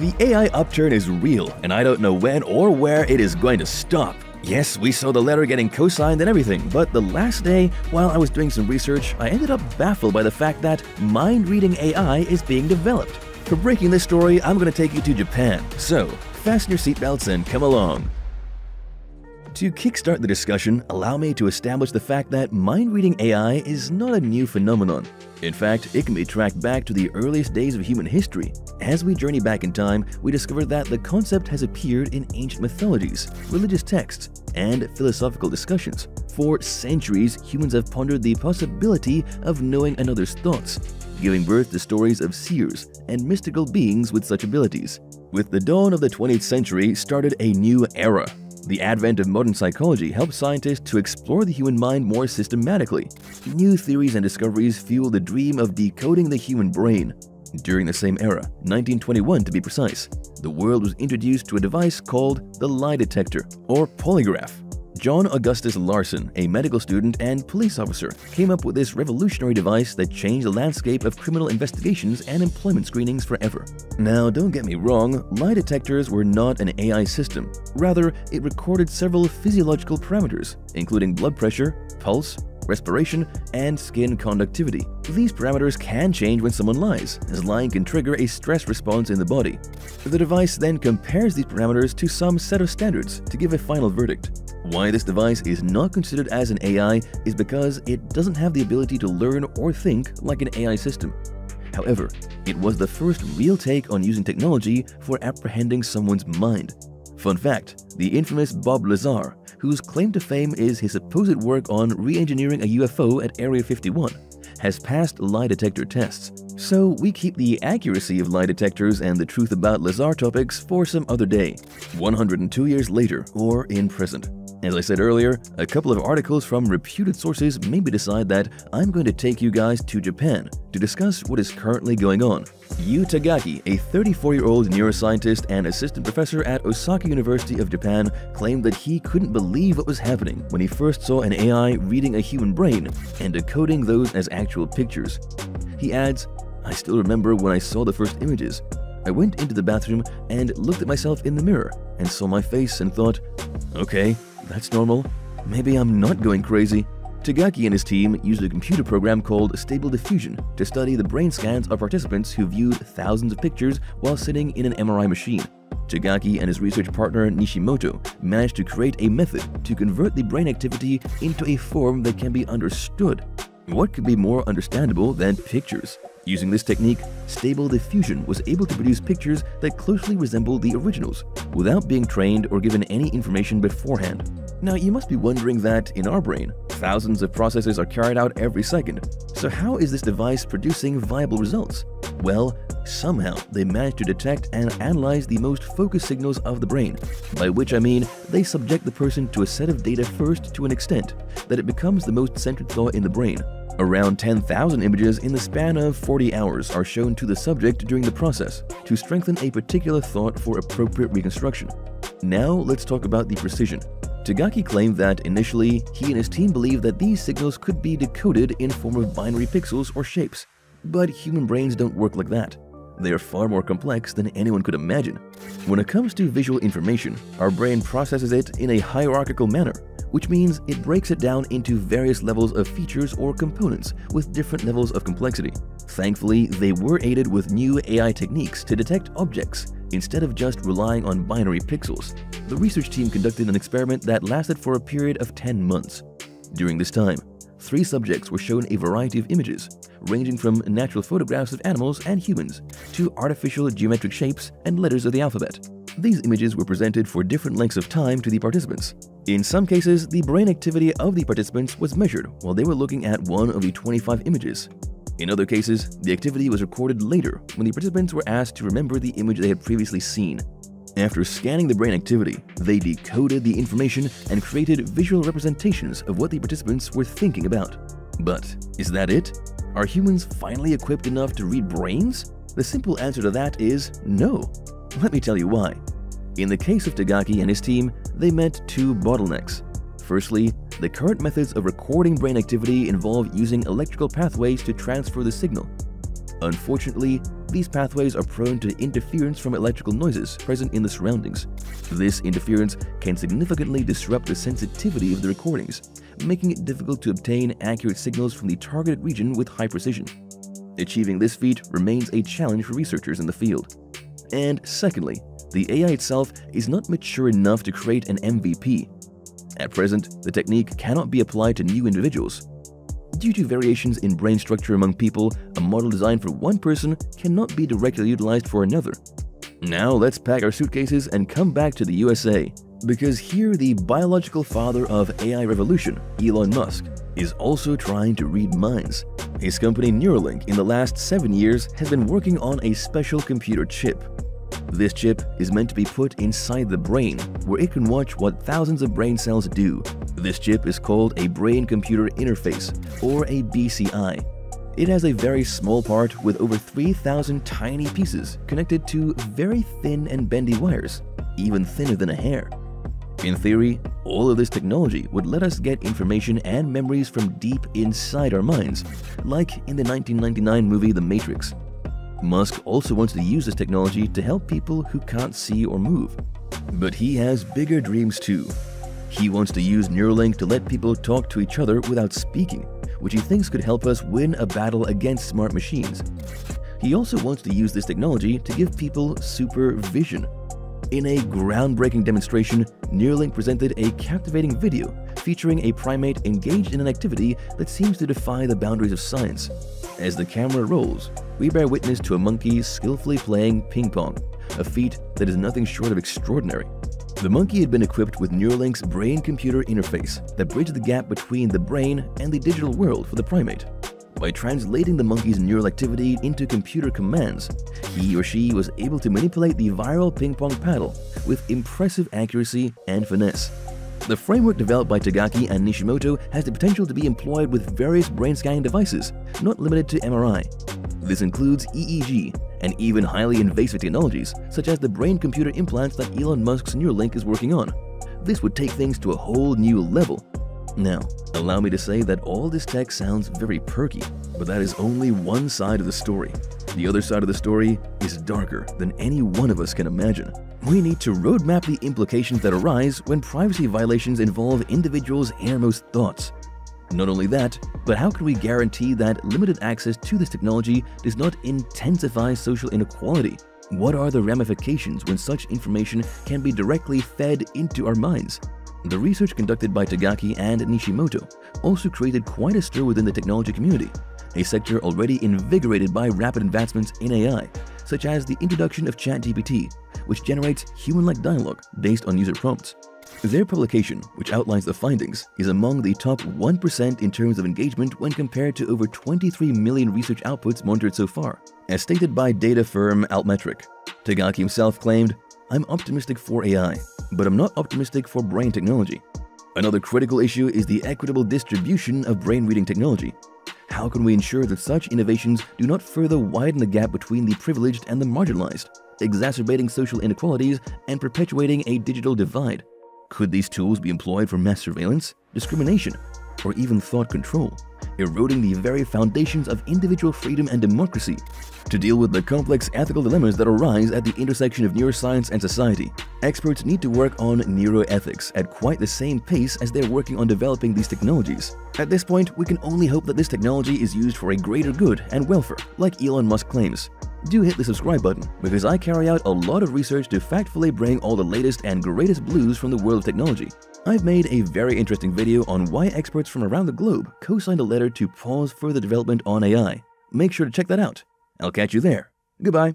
The AI upturn is real, and I don't know when or where it is going to stop. Yes, we saw the letter getting co-signed and everything, but the last day, while I was doing some research, I ended up baffled by the fact that mind-reading AI is being developed. For breaking this story, I'm going to take you to Japan, so fasten your seatbelts and come along. To kickstart the discussion, allow me to establish the fact that mind-reading AI is not a new phenomenon. In fact, it can be tracked back to the earliest days of human history. As we journey back in time, we discover that the concept has appeared in ancient mythologies, religious texts, and philosophical discussions. For centuries, humans have pondered the possibility of knowing another's thoughts, giving birth to stories of seers and mystical beings with such abilities. With the dawn of the 20th century started a new era. The advent of modern psychology helped scientists to explore the human mind more systematically. New theories and discoveries fueled the dream of decoding the human brain. During the same era, 1921 to be precise, the world was introduced to a device called the lie detector, or polygraph. John Augustus Larson, a medical student and police officer, came up with this revolutionary device that changed the landscape of criminal investigations and employment screenings forever. Now, don't get me wrong, lie detectors were not an AI system. Rather, it recorded several physiological parameters, including blood pressure, pulse, respiration, and skin conductivity. These parameters can change when someone lies, as lying can trigger a stress response in the body. The device then compares these parameters to some set of standards to give a final verdict. Why this device is not considered as an AI is because it doesn't have the ability to learn or think like an AI system. However, it was the first real take on using technology for apprehending someone's mind. Fun fact, the infamous Bob Lazar, whose claim to fame is his supposed work on re-engineering a UFO at Area 51, has passed lie detector tests. So we keep the accuracy of lie detectors and the truth about Lazar topics for some other day, 102 years later or in present. As I said earlier, a couple of articles from reputed sources made me decide that I'm going to take you guys to Japan to discuss what is currently going on. Yu Takagi, a 34-year-old neuroscientist and assistant professor at Osaka University of Japan, claimed that he couldn't believe what was happening when he first saw an AI reading a human brain and decoding those as actual pictures. He adds, "I still remember when I saw the first images. I went into the bathroom and looked at myself in the mirror and saw my face and thought, okay, that's normal. Maybe I'm not going crazy." Tagaki and his team used a computer program called Stable Diffusion to study the brain scans of participants who viewed thousands of pictures while sitting in an MRI machine. Tagaki and his research partner Nishimoto managed to create a method to convert the brain activity into a form that can be understood. What could be more understandable than pictures? Using this technique, Stable Diffusion was able to produce pictures that closely resemble the originals, without being trained or given any information beforehand. Now, you must be wondering that, in our brain, thousands of processes are carried out every second. So how is this device producing viable results? Well, somehow they managed to detect and analyze the most focused signals of the brain, by which I mean they subject the person to a set of data first to an extent that it becomes the most centered thought in the brain. Around 10,000 images in the span of 40 hours are shown to the subject during the process to strengthen a particular thought for appropriate reconstruction. Now let's talk about the precision. Tagaki claimed that initially he and his team believed that these signals could be decoded in form of binary pixels or shapes, but human brains don't work like that. They are far more complex than anyone could imagine. When it comes to visual information, our brain processes it in a hierarchical manner, which means it breaks it down into various levels of features or components with different levels of complexity. Thankfully, they were aided with new AI techniques to detect objects instead of just relying on binary pixels. The research team conducted an experiment that lasted for a period of 10 months. During this time, 3 subjects were shown a variety of images, ranging from natural photographs of animals and humans to artificial geometric shapes and letters of the alphabet. These images were presented for different lengths of time to the participants. In some cases, the brain activity of the participants was measured while they were looking at one of the 25 images. In other cases, the activity was recorded later when the participants were asked to remember the image they had previously seen. After scanning the brain activity, they decoded the information and created visual representations of what the participants were thinking about. But is that it? Are humans finally equipped enough to read brains? The simple answer to that is no. Let me tell you why. In the case of Tagaki and his team, they met 2 bottlenecks. Firstly, the current methods of recording brain activity involve using electrical pathways to transfer the signal. Unfortunately, These pathways are prone to interference from electrical noises present in the surroundings. This interference can significantly disrupt the sensitivity of the recordings, making it difficult to obtain accurate signals from the targeted region with high precision. Achieving this feat remains a challenge for researchers in the field. And secondly, the AI itself is not mature enough to create an MVP. At present, the technique cannot be applied to new individuals. Due to variations in brain structure among people, a model designed for one person cannot be directly utilized for another. Now let's pack our suitcases and come back to the USA, because here the biological father of AI revolution, Elon Musk, is also trying to read minds. His company Neuralink in the last 7 years has been working on a special computer chip. This chip is meant to be put inside the brain, where it can watch what thousands of brain cells do. This chip is called a brain-computer interface, or a BCI. It has a very small part with over 3,000 tiny pieces connected to very thin and bendy wires, even thinner than a hair. In theory, all of this technology would let us get information and memories from deep inside our minds, like in the 1999 movie The Matrix. Musk also wants to use this technology to help people who can't see or move. But he has bigger dreams too. He wants to use Neuralink to let people talk to each other without speaking, which he thinks could help us win a battle against smart machines. He also wants to use this technology to give people supervision. In a groundbreaking demonstration, Neuralink presented a captivating video featuring a primate engaged in an activity that seems to defy the boundaries of science. As the camera rolls, we bear witness to a monkey skillfully playing ping pong, a feat that is nothing short of extraordinary. The monkey had been equipped with Neuralink's brain-computer interface that bridged the gap between the brain and the digital world for the primate. By translating the monkey's neural activity into computer commands, he or she was able to manipulate the viral ping-pong paddle with impressive accuracy and finesse. The framework developed by Takagi and Nishimoto has the potential to be employed with various brain scanning devices, not limited to MRI. This includes EEG and even highly invasive technologies such as the brain-computer implants that Elon Musk's Neuralink is working on. This would take things to a whole new level. Now, allow me to say that all this tech sounds very perky, but that is only one side of the story. The other side of the story is darker than any one of us can imagine. We need to roadmap the implications that arise when privacy violations involve individuals' innermost thoughts. Not only that, but how can we guarantee that limited access to this technology does not intensify social inequality? What are the ramifications when such information can be directly fed into our minds? The research conducted by Takagi and Nishimoto also created quite a stir within the technology community, a sector already invigorated by rapid advancements in AI, such as the introduction of ChatGPT, which generates human-like dialogue based on user prompts. Their publication, which outlines the findings, is among the top 1% in terms of engagement when compared to over 23 million research outputs monitored so far, as stated by data firm Altmetric. Takagi himself claimed, "I'm optimistic for AI, but I'm not optimistic for brain technology." Another critical issue is the equitable distribution of brain reading technology. How can we ensure that such innovations do not further widen the gap between the privileged and the marginalized, exacerbating social inequalities and perpetuating a digital divide? Could these tools be employed for mass surveillance, discrimination, or even thought control, eroding the very foundations of individual freedom and democracy? To deal with the complex ethical dilemmas that arise at the intersection of neuroscience and society, experts need to work on neuroethics at quite the same pace as they're working on developing these technologies. At this point, we can only hope that this technology is used for a greater good and welfare, like Elon Musk claims. Do hit the subscribe button, because I carry out a lot of research to factfully bring all the latest and greatest blues from the world of technology. I've made a very interesting video on why experts from around the globe co-signed a letter to pause further development on AI. Make sure to check that out. I'll catch you there. Goodbye.